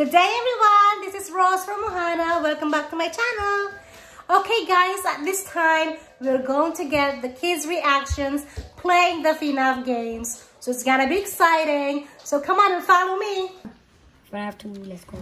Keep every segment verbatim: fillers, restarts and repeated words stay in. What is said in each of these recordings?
Good day everyone, this is Rose from Ohana. Welcome back to my channel. Okay guys, at this time, we're going to get the kids' reactions playing the FNAF games. So it's gonna be exciting. So come on and follow me. FNAF two, let's go.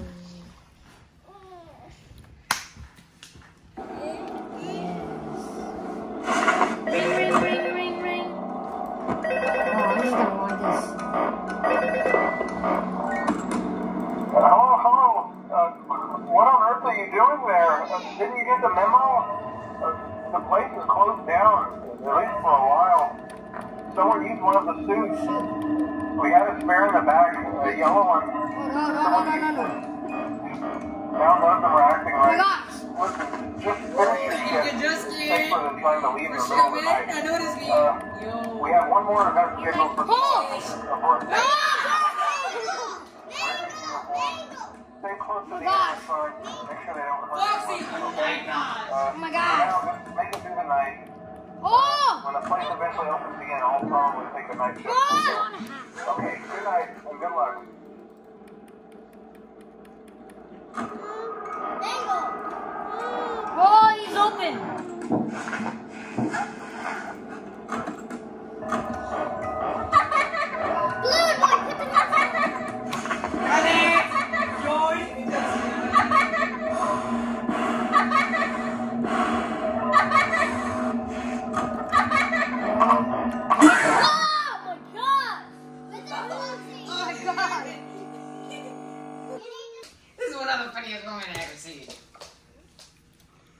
Didn't you get the memo? Uh, the place is closed down, at least for a while. Someone used one of the suits. We had a spare in the back, a yellow one. No, no, no, no, no. Now both of them are acting like, listen, just finish this shit. Thanks for them trying to leave in the middle of the night. Uh, we have one more event scheduled for the Stay close to the outside. Make sure they don't Foxy! Oh my god! Uh, oh my god! Now, make it through the night. Oh! When the place eventually opens again, all problems will take a night shift. Oh. Okay, good night and good luck. Oh, he's open!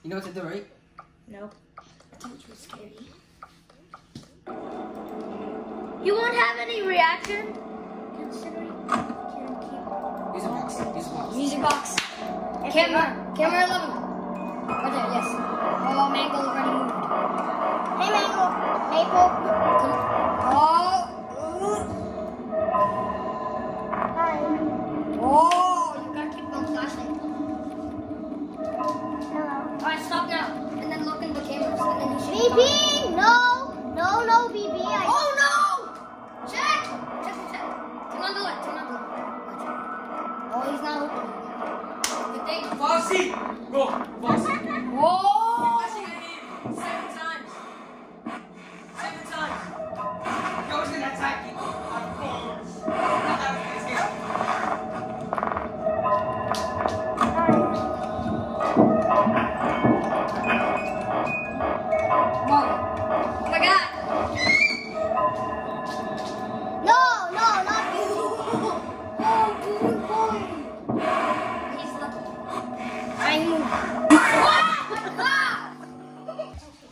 You know what to do, right? No. I told you it was scary. You won't have any reaction? Considering you can't keep up. Music box. Music box. Music box. Camera. Camera, Camera eleven. Right there, yes. Oh, Mango is already moved. Hey, Mango. Maple. Oh. Hi. Oh, you gotta keep on flashing. Alright, stop now, and then look in the cameras, and then you should B B! No! No, no, B B! I... Oh no! Check! Check, check! Turn on the light, turn on the light. Oh, he's not open. Good day. Foxy! Go! Foxy! Whoa! You're watching the game seven times! Seven times! You're always gonna attack you. Of course. Not that way, let's go.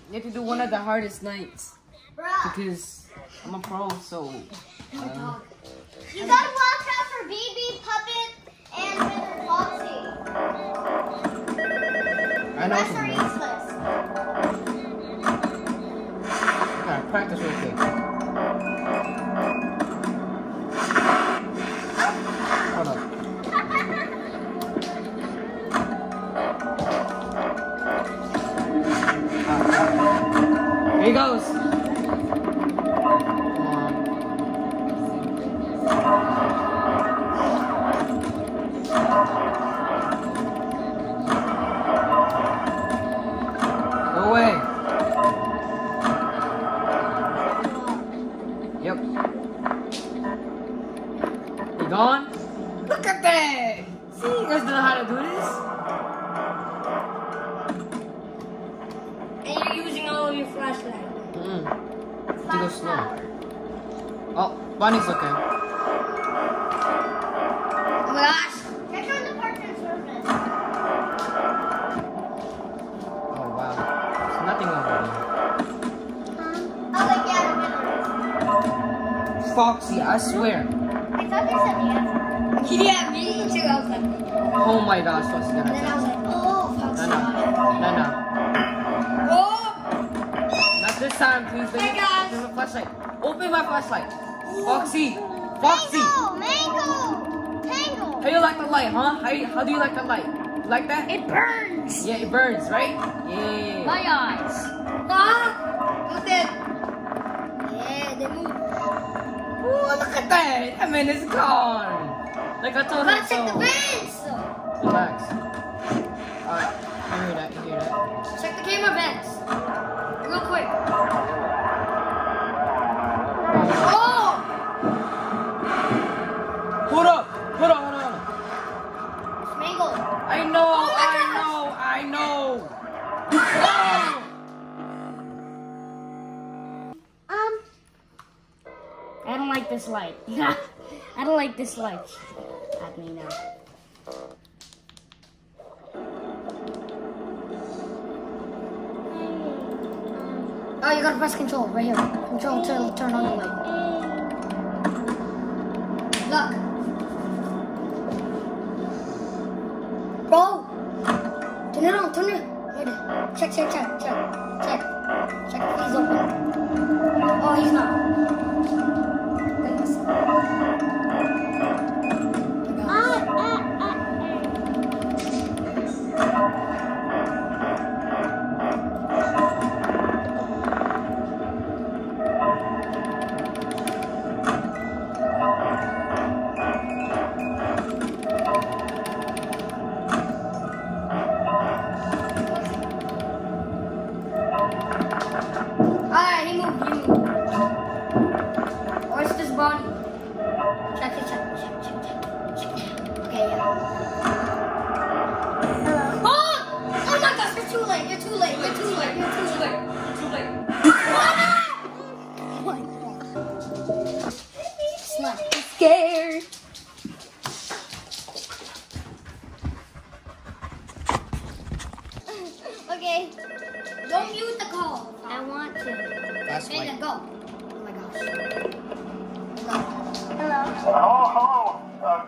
You have to do one of the hardest nights because I'm a pro, so. Uh, you gotta watch out for B B, Puppet, and Mister Foxy. I know. Rest are useless. Alright, practice real quick. Hold on. Here he goes. Come on. Go away. Yep. You gone? Look at that. See, you guys don't know how to do this. Your flashlight. Mm. You go slow. Oh, Bunny's okay. Oh my gosh! Check on the parking surface. Oh wow. There's nothing over there. Um, oh, like, yeah, Foxy, I swear. I thought they said yes. Yeah, me too. I was like, oh my gosh, Foxy. And then I was like, oh, Foxy. No, no. No, no. This time, please. Hey guys. There's a flashlight. Open my flashlight. Foxy. Foxy. Mango. Mango. Tango. How do you like the light, huh? How, you, how do you like the light? You like that? It burns. Yeah, it burns, right? Yeah. My eyes. Ah. Look at that. Yeah, they move. Ooh, look at that. I mean, it's gone. I got to Let's take the vents though. Relax. Alright, I hear that, you hear that. Check the camera vents. Real quick. Oh! Hold up! Hold on, hold on, hold on. It's mangled. I know, oh I know, I know. Oh! I don't like this light. I don't like this light at me now. Oh, you gotta press control right here. Control to turn on the light. Look. Oh! Turn it on, turn it. Check, check, check, check, check. Check if he's open. Oh, he's not. Okay. Don't mute the call. I want to. That's okay, then go. Oh my gosh. Hello. Hello, hello. Uh,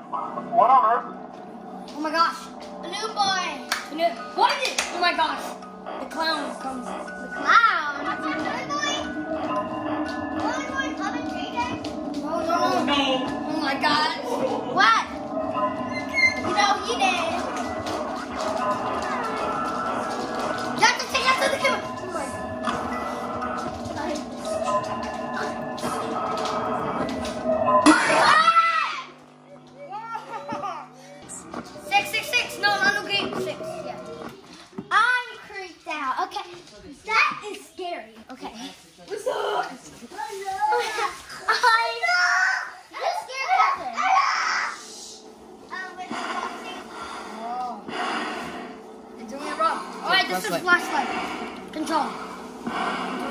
what on earth? Oh my gosh. A new boy. A new, what is it? Oh my gosh. The clown comes. The clown? What's that other boy? Other boy, other J J? Oh no, no, no. Oh my gosh. What? You know, he did. Flashlight. Control.